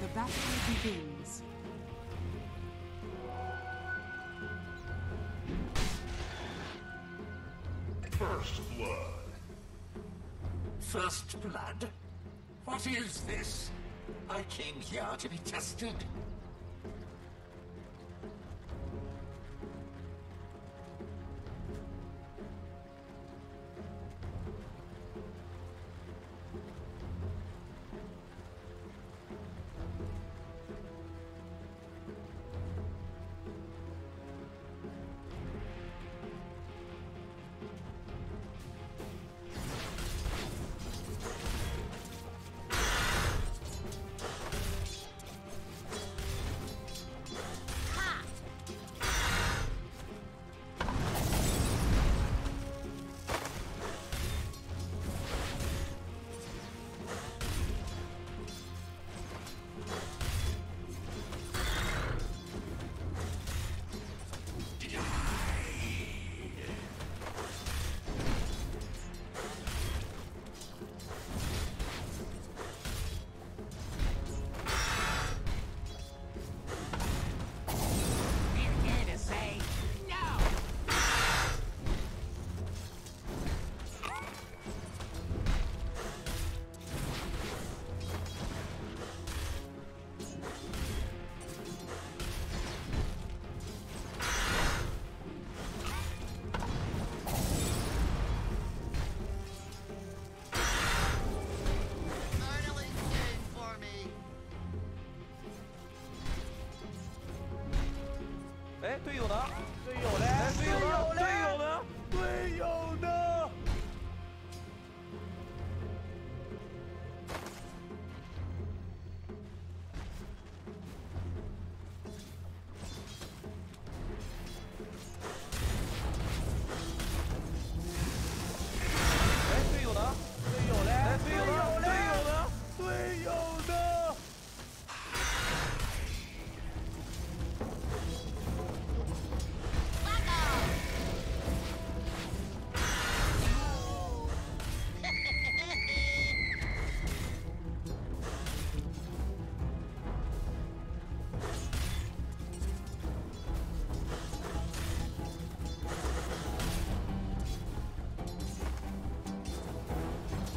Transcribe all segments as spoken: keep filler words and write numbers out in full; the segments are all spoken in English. The battle begins. First blood. First blood? What is this? I came here to be tested.队友呢？队友嘞？队友呢？队友呢？队友呢？哎，队友呢？队友嘞？队友呢？队友呢？队友呢？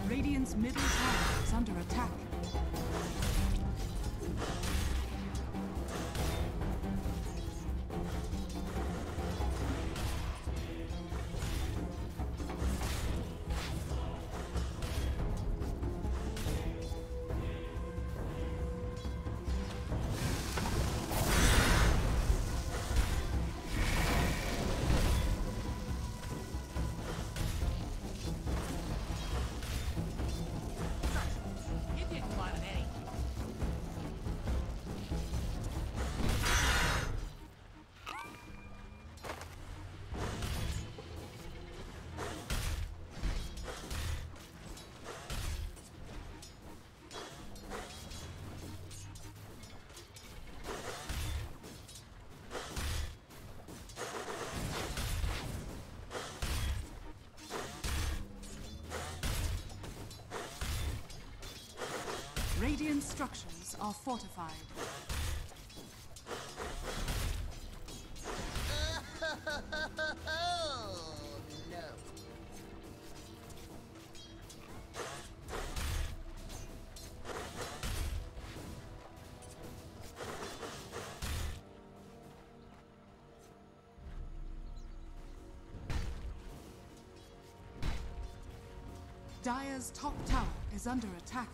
Radiant's middle tower is under attack. Radiant structures are fortified. Oh, no. Dire's top tower is under attack.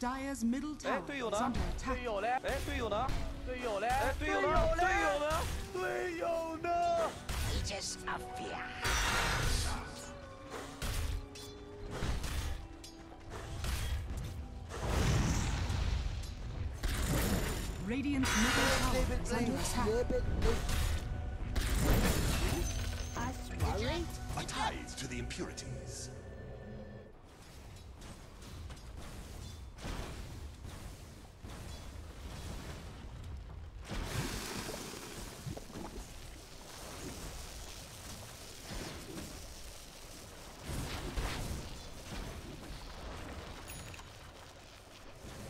Dyer's middle tower is under attack. 队友嘞？哎，队友呢？队友嘞？哎，队友呢？队友呢？队友呢？ Ages of fear. Radiant's middle tower is under attack. I swallowed. A tithe to the impurities.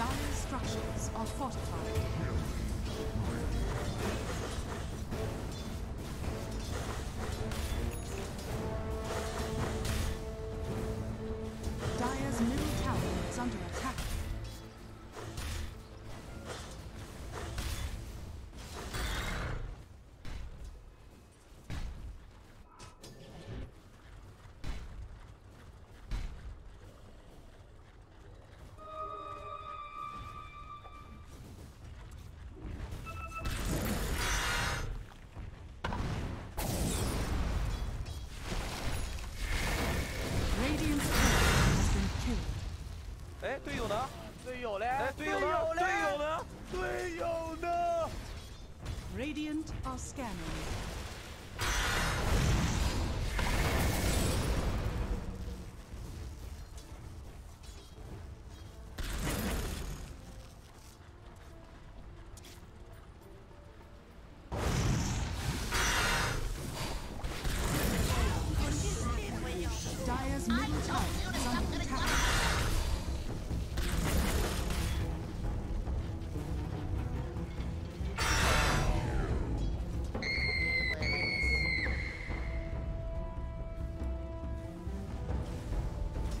Dyer's structures are fortified. Dyer's middle tower is under attack. Radiant are scanning. Dyer's middle tower is under attack.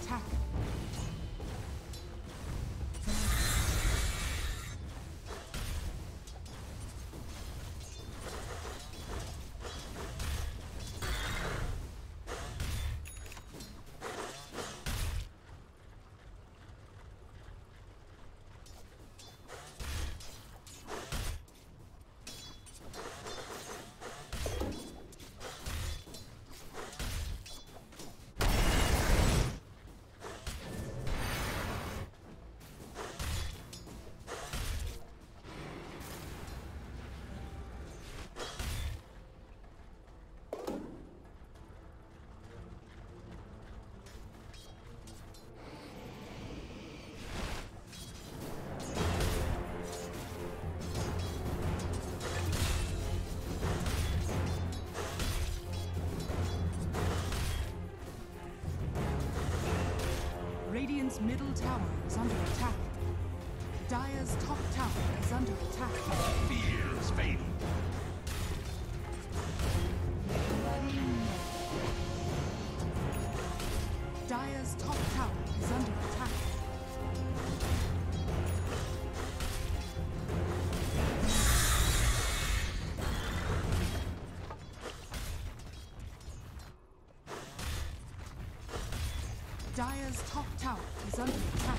attack. Radiant's middle tower is under attack. Dyer's top tower is under attack. Fear is fading. Dyer's top tower is under attack. Dyer's top tower is under attack.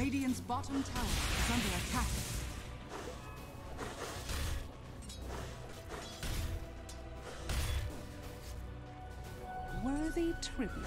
Radiant's bottom tower is under attack. Worthy tribute.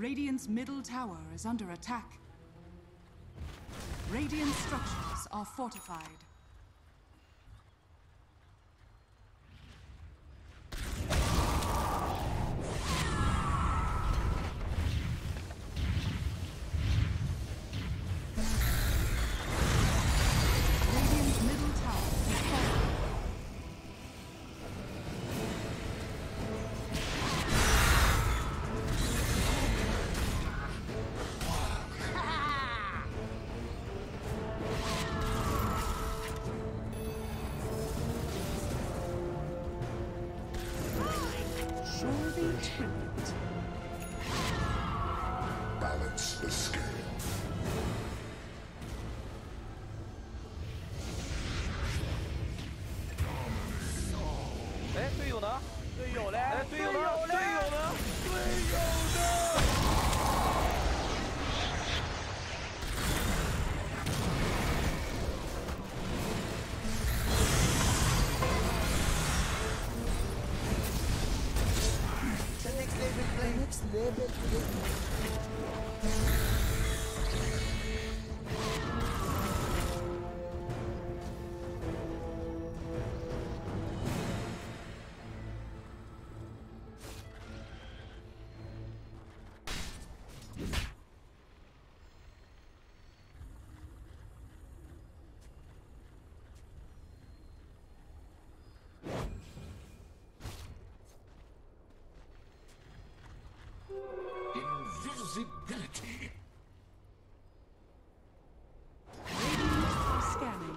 Radiant's middle tower is under attack. Radiant structures are fortified. transparent. Balance the scale.哎，队友呢？队友嘞！哎，队友呢？队友呢？队友呢？ Next level, invisibility. Scanning.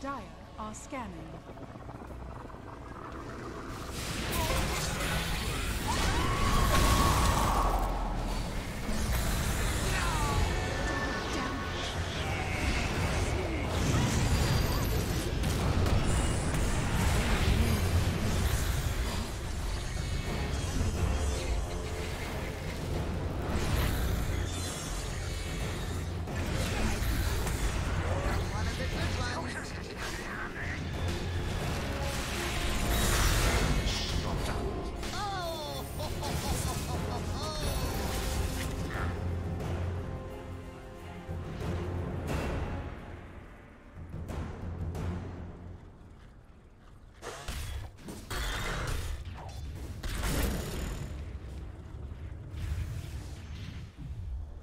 Dire are scanning.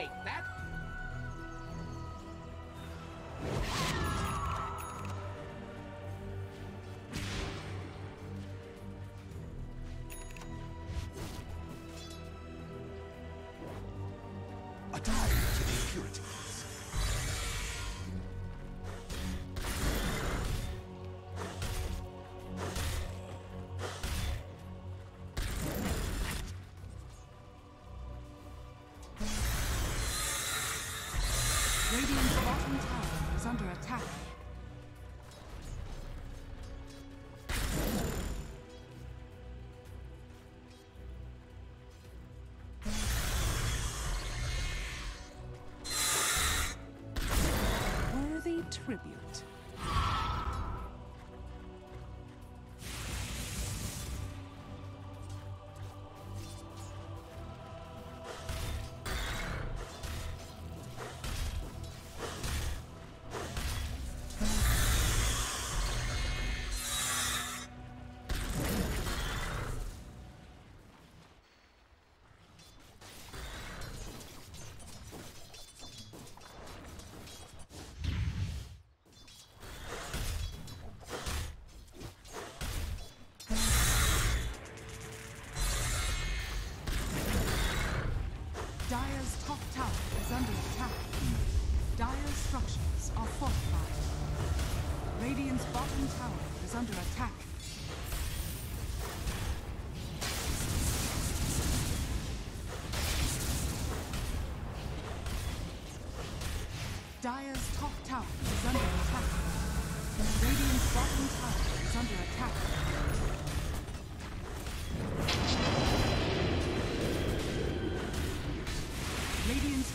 Take that. Radiant's bottom tower is under attack. Worthy tribute. Dire's top tower is under attack. Dire's structures are fortified. Radiant's bottom tower is under attack. Dire's top tower is under attack. Radiant's bottom tower is under attack. Radiant's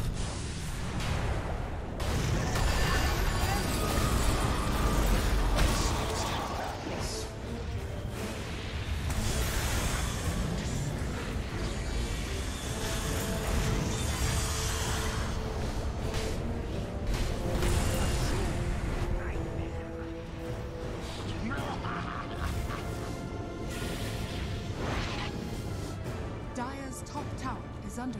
Top tower is under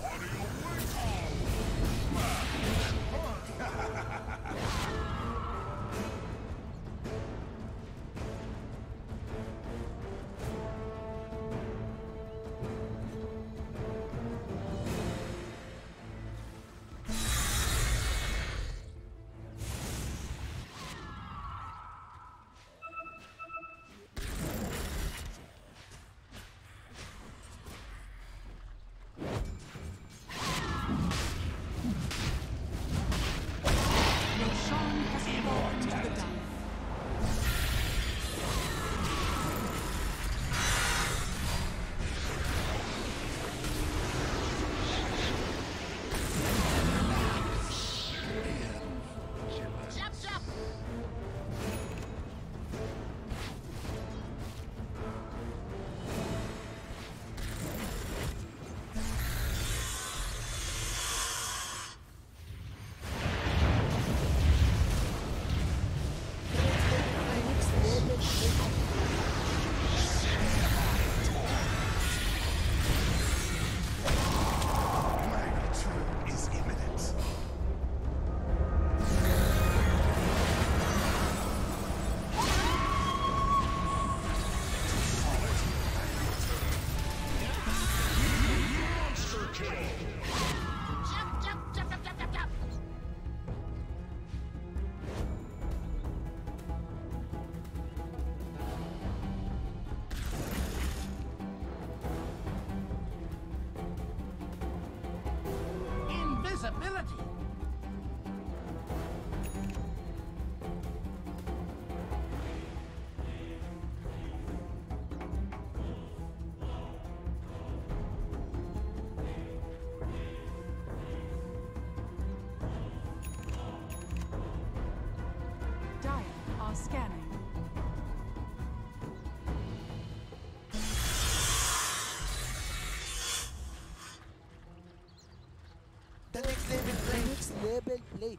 What are you ability. Dire are scanning. Level plate.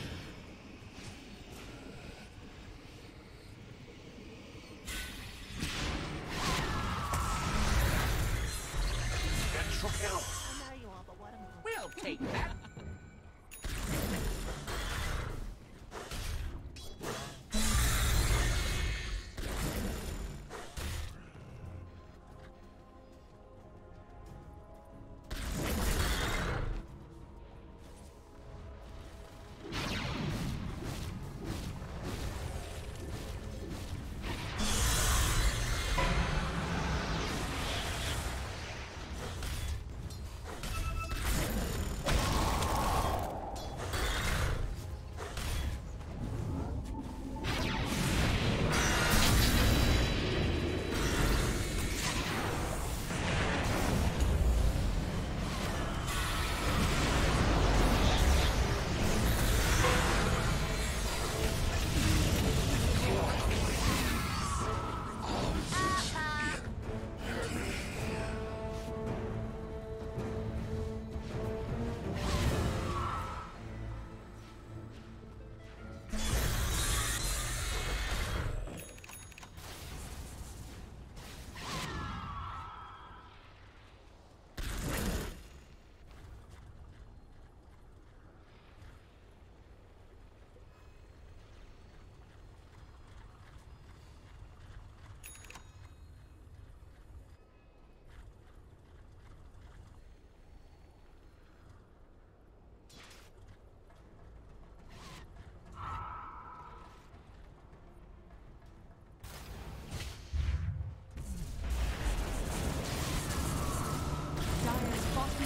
That took out. We'll take that.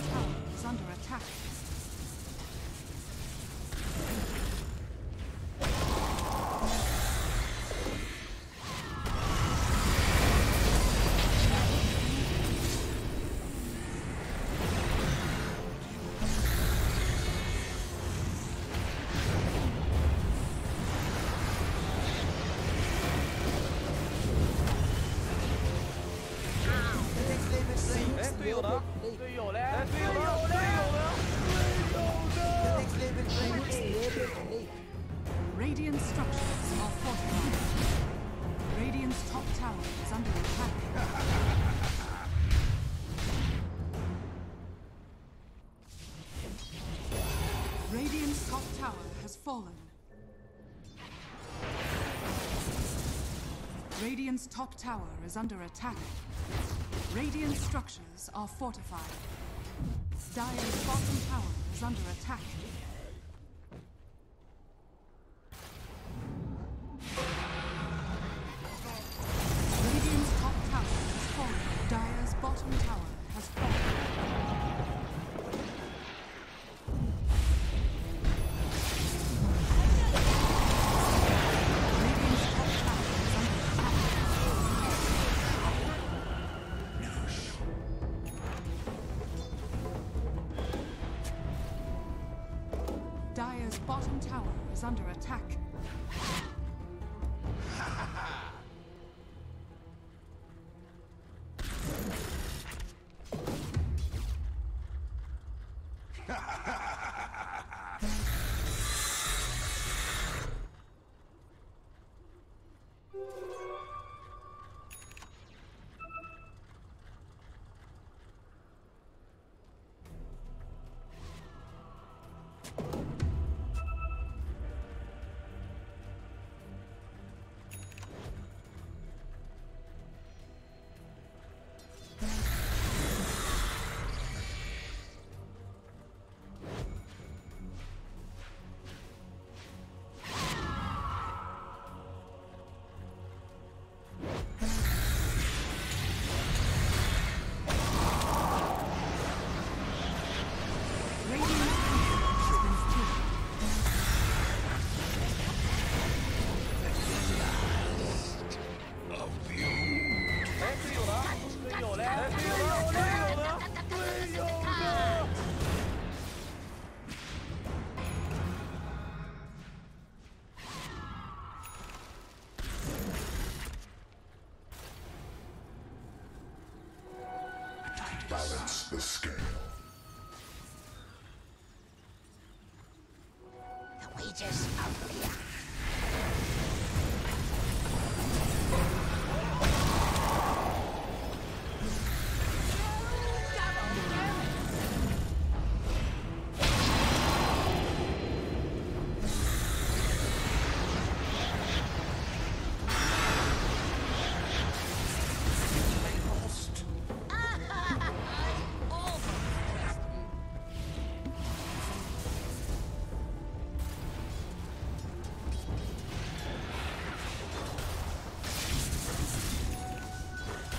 tower is under attack. Radiant structures are fortified. Radiant's top tower is under attack. Radiant's top tower has fallen. Radiant's top tower is under attack. Radiant structures are fortified. Dire's bottom tower is under attack. Radiant's top tower has fallen. Dire's bottom tower has fallen. Radiant's top tower is under attack. Dire's bottom tower is under attack. Balance the scale. The wages of the land.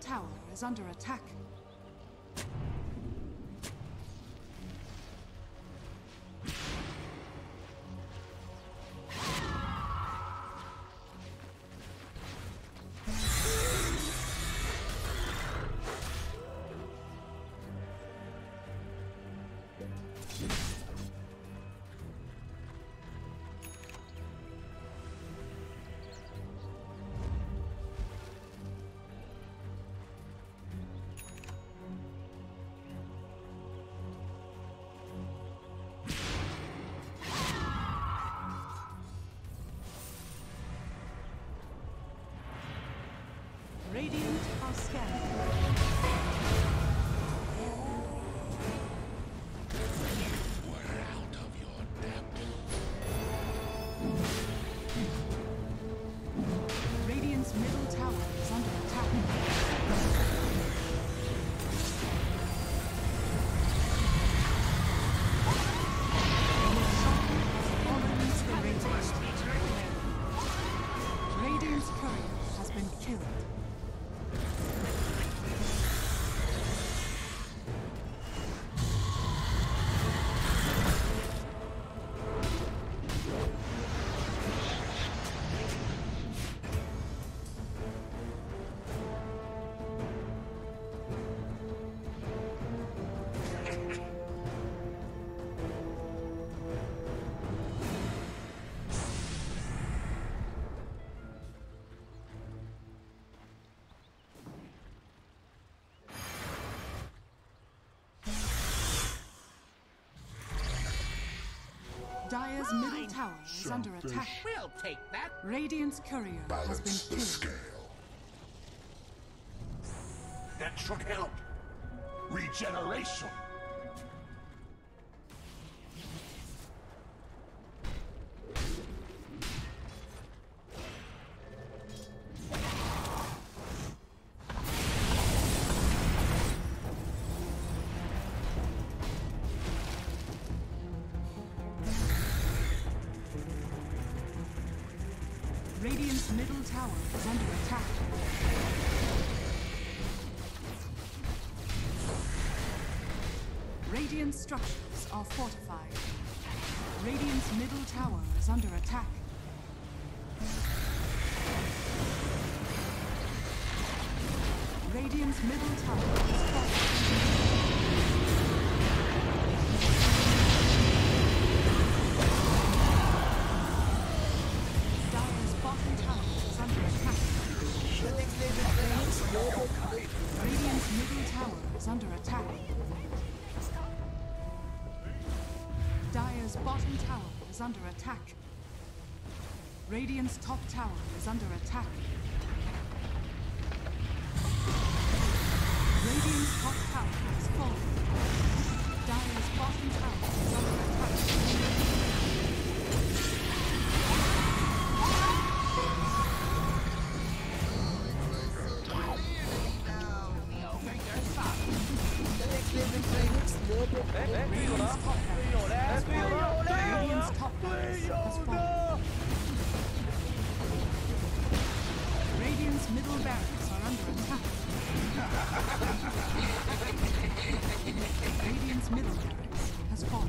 tower is under attack. Radiant are scattered. Dire's middle tower is under attack. We'll take that. Radiant's courier has been killed. Balance the scale. That should help. Regeneration. Radiant's middle tower is under attack. Radiant structures are fortified. Radiant's middle tower is under attack. Radiant's middle tower is fortified. Under attack. Radiant's top tower is under attack. Radiant's top tower is falling. Dire's bottom tower is under attack. Radiant's top tower is falling. Radiant's top barracks has fallen. Radiant's middle barracks are under attack. Radiant's middle barracks has fallen.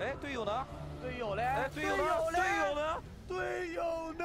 哎，队友呢？队友嘞！哎，队友呢？队友呢？队友呢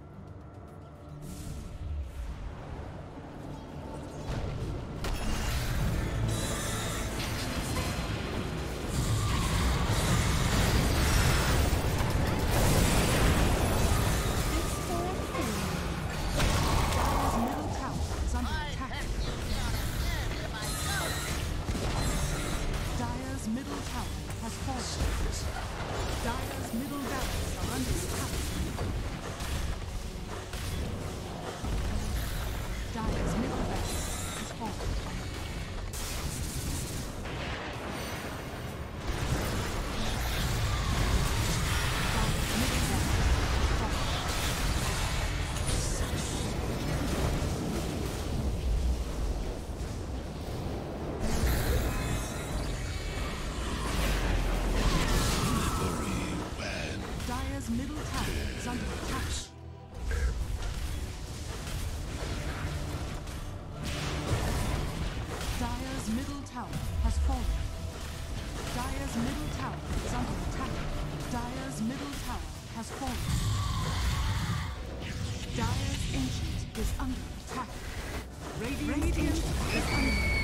falling. Dire's ancient is under attack. Radiant is under attack.